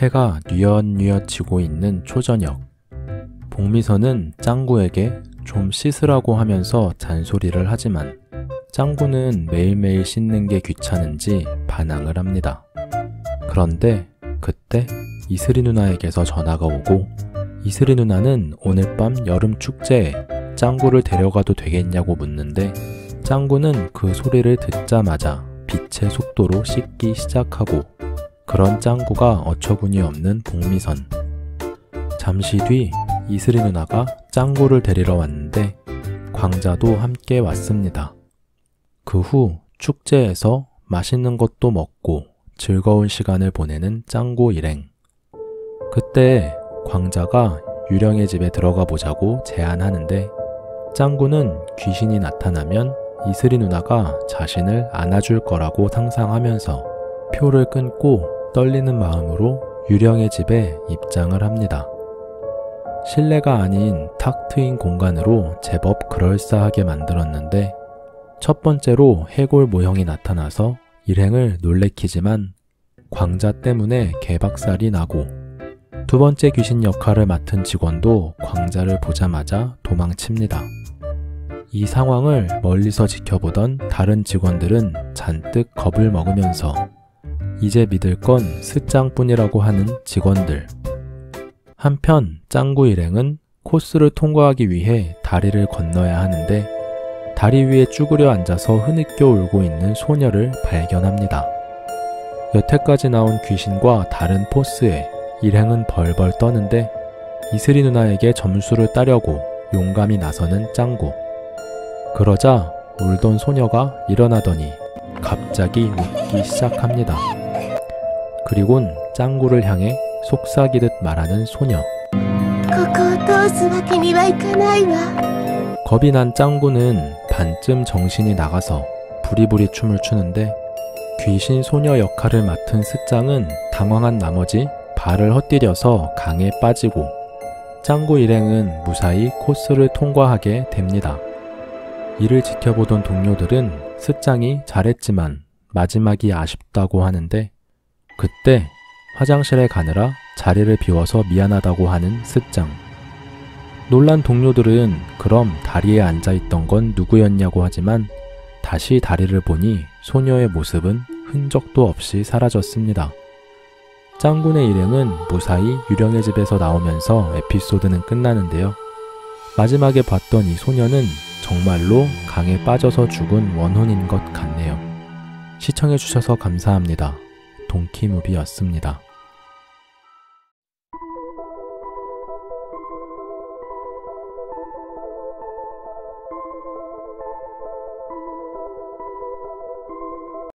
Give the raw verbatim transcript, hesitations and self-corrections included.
해가 뉘엿뉘엿 지고 있는 초저녁, 복미선은 짱구에게 좀 씻으라고 하면서 잔소리를 하지만 짱구는 매일매일 씻는 게 귀찮은지 반항을 합니다. 그런데 그때 이슬이 누나에게서 전화가 오고, 이슬이 누나는 오늘 밤 여름 축제에 짱구를 데려가도 되겠냐고 묻는데, 짱구는 그 소리를 듣자마자 빛의 속도로 씻기 시작하고, 그런 짱구가 어처구니 없는 복미선. 잠시 뒤 이슬이 누나가 짱구를 데리러 왔는데 광자도 함께 왔습니다. 그 후 축제에서 맛있는 것도 먹고 즐거운 시간을 보내는 짱구 일행. 그때 광자가 유령의 집에 들어가 보자고 제안하는데, 짱구는 귀신이 나타나면 이슬이 누나가 자신을 안아줄 거라고 상상하면서 표를 끊고 떨리는 마음으로 유령의 집에 입장을 합니다. 실내가 아닌 탁 트인 공간으로 제법 그럴싸하게 만들었는데, 첫 번째로 해골 모형이 나타나서 일행을 놀래키지만 광자 때문에 개박살이 나고, 두 번째 귀신 역할을 맡은 직원도 광자를 보자마자 도망칩니다. 이 상황을 멀리서 지켜보던 다른 직원들은 잔뜩 겁을 먹으면서 이제 믿을 건 스짱뿐이라고 하는 직원들. 한편 짱구 일행은 코스를 통과하기 위해 다리를 건너야 하는데, 다리 위에 쭈그려 앉아서 흐느껴 울고 있는 소녀를 발견합니다. 여태까지 나온 귀신과 다른 포스에 일행은 벌벌 떠는데, 이슬이 누나에게 점수를 따려고 용감히 나서는 짱구. 그러자 울던 소녀가 일어나더니 갑자기 웃기 시작합니다. 그리곤 짱구를 향해 속삭이듯 말하는 소녀. 겁이 난 짱구는 반쯤 정신이 나가서 부리부리 춤을 추는데, 귀신 소녀 역할을 맡은 스짱은 당황한 나머지 발을 헛디뎌서 강에 빠지고, 짱구 일행은 무사히 코스를 통과하게 됩니다. 이를 지켜보던 동료들은 스짱이 잘했지만 마지막이 아쉽다고 하는데, 그때 화장실에 가느라 자리를 비워서 미안하다고 하는 스짱. 놀란 동료들은 그럼 다리에 앉아있던 건 누구였냐고 하지만, 다시 다리를 보니 소녀의 모습은 흔적도 없이 사라졌습니다. 짱구네 일행은 무사히 유령의 집에서 나오면서 에피소드는 끝나는데요. 마지막에 봤던 이 소녀는 정말로 강에 빠져서 죽은 원혼인 것 같네요. 시청해주셔서 감사합니다. 동키무비였습니다.